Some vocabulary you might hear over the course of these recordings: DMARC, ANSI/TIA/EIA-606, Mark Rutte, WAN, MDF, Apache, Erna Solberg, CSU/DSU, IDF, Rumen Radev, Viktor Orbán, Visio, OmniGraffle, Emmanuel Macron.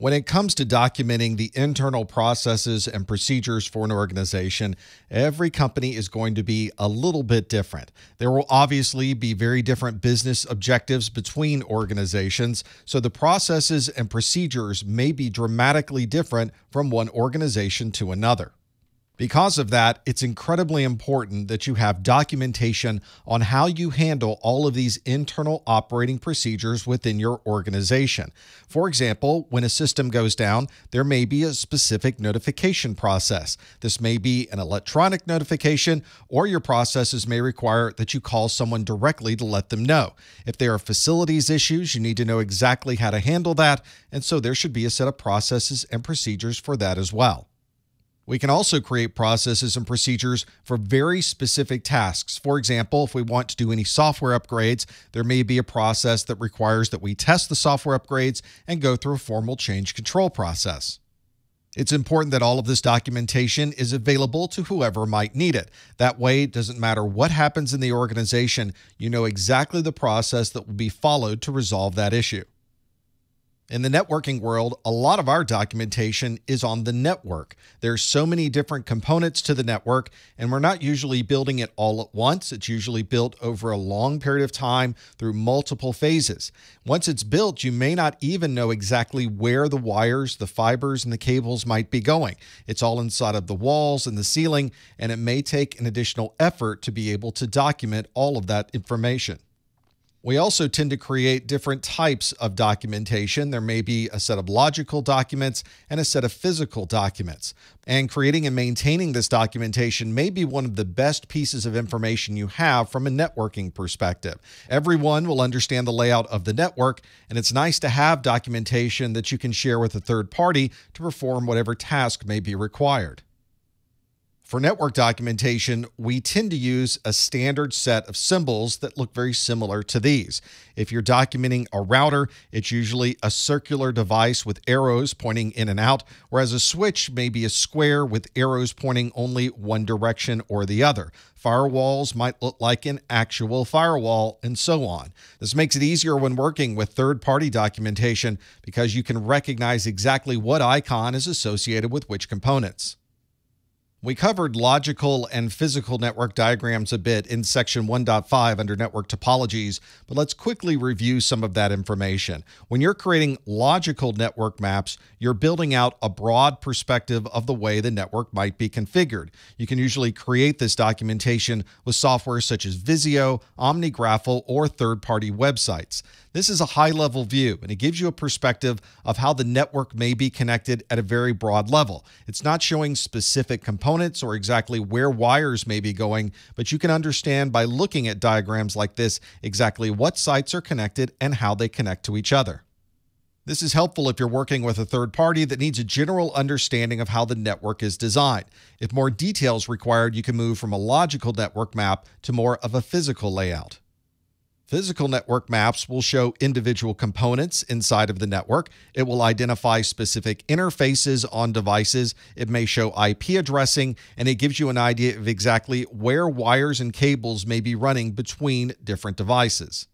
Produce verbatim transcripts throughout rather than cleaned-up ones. When it comes to documenting the internal processes and procedures for an organization, every company is going to be a little bit different. There will obviously be very different business objectives between organizations, so the processes and procedures may be dramatically different from one organization to another. Because of that, it's incredibly important that you have documentation on how you handle all of these internal operating procedures within your organization. For example, when a system goes down, there may be a specific notification process. This may be an electronic notification, or your processes may require that you call someone directly to let them know. If there are facilities issues, you need to know exactly how to handle that, and so there should be a set of processes and procedures for that as well. We can also create processes and procedures for very specific tasks. For example, if we want to do any software upgrades, there may be a process that requires that we test the software upgrades and go through a formal change control process. It's important that all of this documentation is available to whoever might need it. That way, it doesn't matter what happens in the organization, you know exactly the process that will be followed to resolve that issue. In the networking world, a lot of our documentation is on the network. There's so many different components to the network, and we're not usually building it all at once. It's usually built over a long period of time through multiple phases. Once it's built, you may not even know exactly where the wires, the fibers, and the cables might be going. It's all inside of the walls and the ceiling, and it may take an additional effort to be able to document all of that information. We also tend to create different types of documentation. There may be a set of logical documents and a set of physical documents. And creating and maintaining this documentation may be one of the best pieces of information you have from a networking perspective. Everyone will understand the layout of the network, and it's nice to have documentation that you can share with a third party to perform whatever task may be required. For network documentation, we tend to use a standard set of symbols that look very similar to these. If you're documenting a router, it's usually a circular device with arrows pointing in and out, whereas a switch may be a square with arrows pointing only one direction or the other. Firewalls might look like an actual firewall, and so on. This makes it easier when working with third-party documentation because you can recognize exactly what icon is associated with which components. We covered logical and physical network diagrams a bit in section one point five under network topologies, but let's quickly review some of that information. When you're creating logical network maps, you're building out a broad perspective of the way the network might be configured. You can usually create this documentation with software such as Visio, OmniGraffle, or third-party websites. This is a high-level view, and it gives you a perspective of how the network may be connected at a very broad level. It's not showing specific components or exactly where wires may be going, but you can understand by looking at diagrams like this exactly what sites are connected and how they connect to each other. This is helpful if you're working with a third party that needs a general understanding of how the network is designed. If more details required, you can move from a logical network map to more of a physical layout. Physical network maps will show individual components inside of the network. It will identify specific interfaces on devices. It may show I P addressing, and it gives you an idea of exactly where wires and cables may be running between different devices.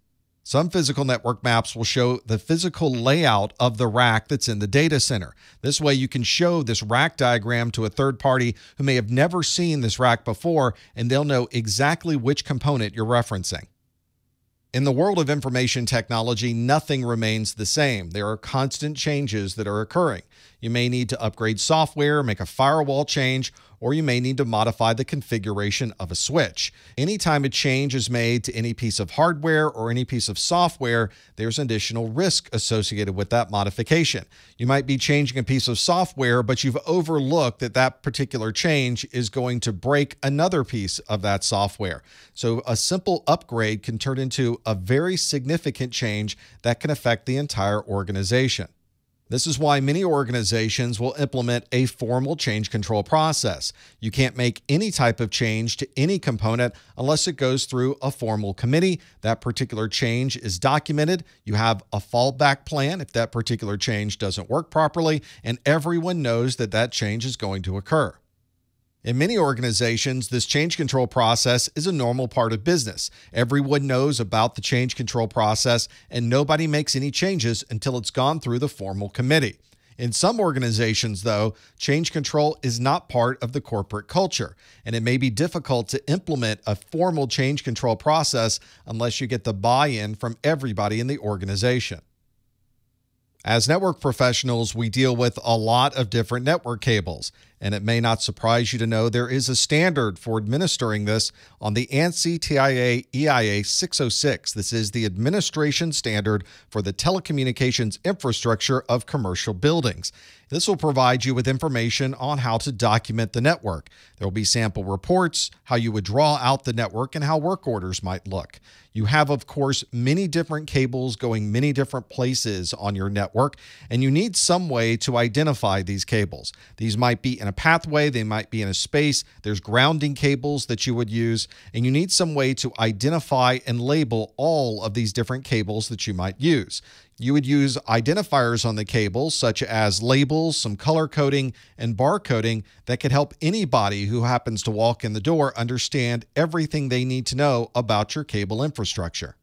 Some physical network maps will show the physical layout of the rack that's in the data center. This way you can show this rack diagram to a third party who may have never seen this rack before, and they'll know exactly which component you're referencing. In the world of information technology, nothing remains the same. There are constant changes that are occurring. You may need to upgrade software, make a firewall change, or you may need to modify the configuration of a switch. Anytime a change is made to any piece of hardware or any piece of software, there's additional risk associated with that modification. You might be changing a piece of software, but you've overlooked that that particular change is going to break another piece of that software. So a simple upgrade can turn into a very significant change that can affect the entire organization. This is why many organizations will implement a formal change control process. You can't make any type of change to any component unless it goes through a formal committee. That particular change is documented. You have a fallback plan if that particular change doesn't work properly, and everyone knows that that change is going to occur. In many organizations, this change control process is a normal part of business. Everyone knows about the change control process, and nobody makes any changes until it's gone through the formal committee. In some organizations, though, change control is not part of the corporate culture, and it may be difficult to implement a formal change control process unless you get the buy-in from everybody in the organization. As network professionals, we deal with a lot of different network cables, and it may not surprise you to know there is a standard for administering this on the ANSI T I A E I A six oh six. This is the administration standard for the telecommunications infrastructure of commercial buildings. This will provide you with information on how to document the network. There will be sample reports, how you would draw out the network, and how work orders might look. You have, of course, many different cables going many different places on your network, and you need some way to identify these cables. These might be in a pathway, they might be in a space, there's grounding cables that you would use, and you need some way to identify and label all of these different cables that you might use. You would use identifiers on the cables, such as labels, some color coding, and barcoding that could help anybody who happens to walk in the door understand everything they need to know about your cable infrastructure.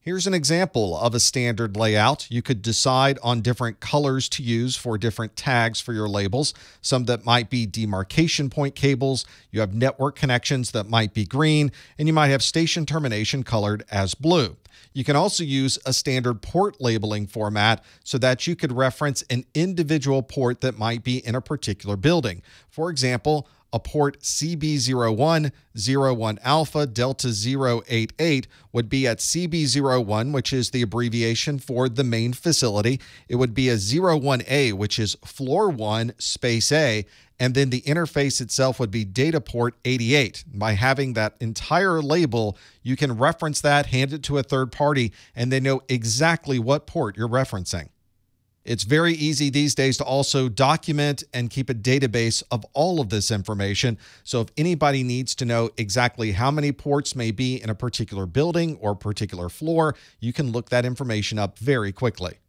Here's an example of a standard layout. You could decide on different colors to use for different tags for your labels, some that might be demarcation point cables, you have network connections that might be green, and you might have station termination colored as blue. You can also use a standard port labeling format so that you could reference an individual port that might be in a particular building. For example, a port C B zero one zero one alpha delta zero eight eight would be at C B zero one, which is the abbreviation for the main facility. It would be a zero one A, which is floor one space A, and then the interface itself would be data port eighty-eight. By having that entire label, you can reference that, hand it to a third party, and they know exactly what port you're referencing. It's very easy these days to also document and keep a database of all of this information. So if anybody needs to know exactly how many ports may be in a particular building or particular floor, you can look that information up very quickly.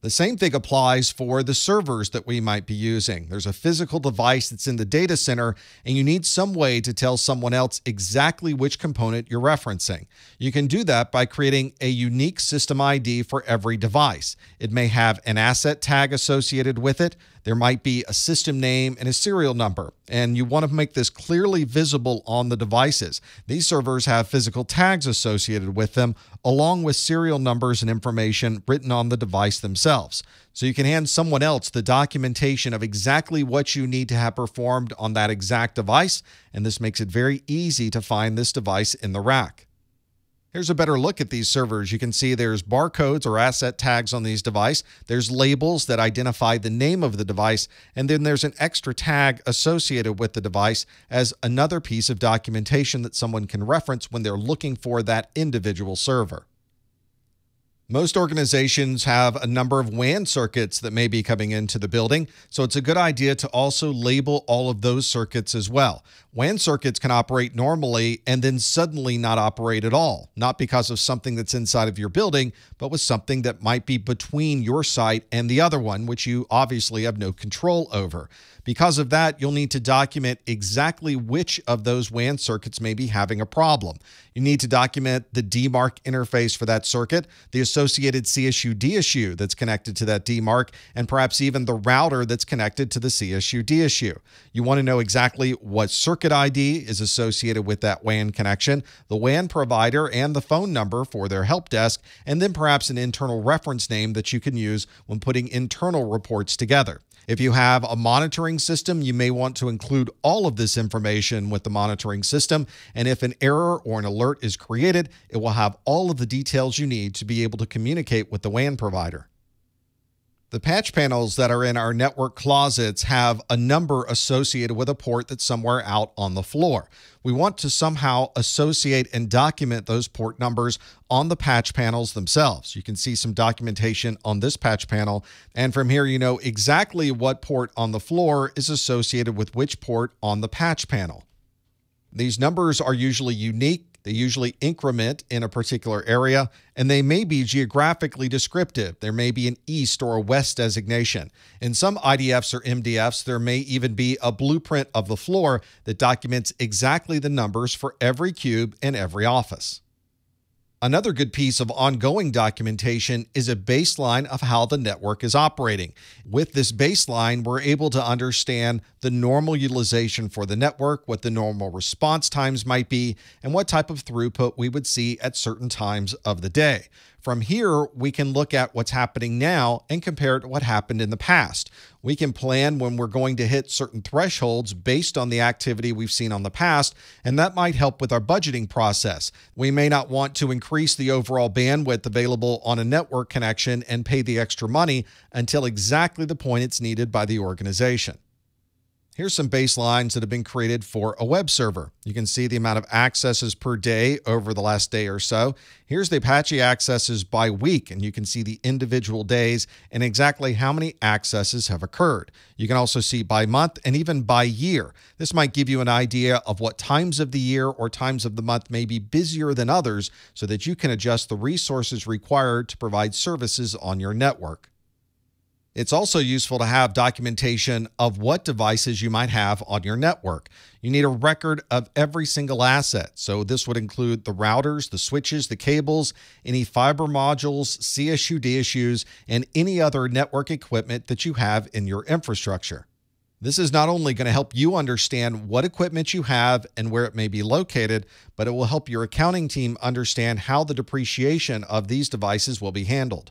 The same thing applies for the servers that we might be using. There's a physical device that's in the data center, and you need some way to tell someone else exactly which component you're referencing. You can do that by creating a unique system I D for every device. It may have an asset tag associated with it. There might be a system name and a serial number, and you want to make this clearly visible on the devices. These servers have physical tags associated with them, along with serial numbers and information written on the device themselves. So you can hand someone else the documentation of exactly what you need to have performed on that exact device, and this makes it very easy to find this device in the rack. Here's a better look at these servers. You can see there's barcodes or asset tags on these devices. There's labels that identify the name of the device, and then there's an extra tag associated with the device as another piece of documentation that someone can reference when they're looking for that individual server. Most organizations have a number of W A N circuits that may be coming into the building, so it's a good idea to also label all of those circuits as well. W A N circuits can operate normally and then suddenly not operate at all, not because of something that's inside of your building, but with something that might be between your site and the other one, which you obviously have no control over. Because of that, you'll need to document exactly which of those W A N circuits may be having a problem. You need to document the D MARC interface for that circuit, the associated C S U D S U that's connected to that D MARC, and perhaps even the router that's connected to the C S U D S U. You want to know exactly what circuit I D is associated with that W A N connection, the W A N provider, and the phone number for their help desk, and then perhaps an internal reference name that you can use when putting internal reports together. If you have a monitoring system, you may want to include all of this information with the monitoring system, and if an error or an alert is created, it will have all of the details you need to be able to communicate with the W A N provider. The patch panels that are in our network closets have a number associated with a port that's somewhere out on the floor. We want to somehow associate and document those port numbers on the patch panels themselves. You can see some documentation on this patch panel, and from here you know exactly what port on the floor is associated with which port on the patch panel. These numbers are usually unique. They usually increment in a particular area, and they may be geographically descriptive. There may be an east or a west designation. In some I D Fs or M D Fs, there may even be a blueprint of the floor that documents exactly the numbers for every cube in every office. Another good piece of ongoing documentation is a baseline of how the network is operating. With this baseline, we're able to understand the normal utilization for the network, what the normal response times might be, and what type of throughput we would see at certain times of the day. From here, we can look at what's happening now and compare it to what happened in the past. We can plan when we're going to hit certain thresholds based on the activity we've seen on the past, and that might help with our budgeting process. We may not want to increase the overall bandwidth available on a network connection and pay the extra money until exactly the point it's needed by the organization. Here's some baselines that have been created for a web server. You can see the amount of accesses per day over the last day or so. Here's the Apache accesses by week, and you can see the individual days and exactly how many accesses have occurred. You can also see by month and even by year. This might give you an idea of what times of the year or times of the month may be busier than others so that you can adjust the resources required to provide services on your network. It's also useful to have documentation of what devices you might have on your network. You need a record of every single asset. So this would include the routers, the switches, the cables, any fiber modules, C S U D S Us, and any other network equipment that you have in your infrastructure. This is not only going to help you understand what equipment you have and where it may be located, but it will help your accounting team understand how the depreciation of these devices will be handled.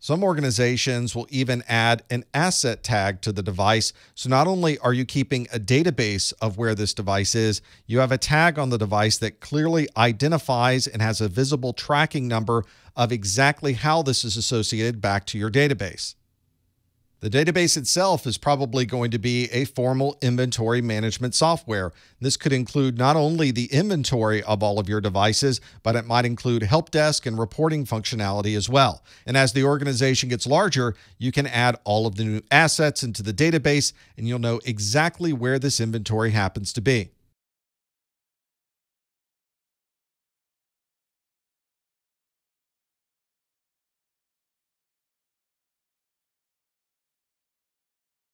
Some organizations will even add an asset tag to the device. So not only are you keeping a database of where this device is, you have a tag on the device that clearly identifies and has a visible tracking number of exactly how this is associated back to your database. The database itself is probably going to be a formal inventory management software. This could include not only the inventory of all of your devices, but it might include help desk and reporting functionality as well. And as the organization gets larger, you can add all of the new assets into the database, and you'll know exactly where this inventory happens to be.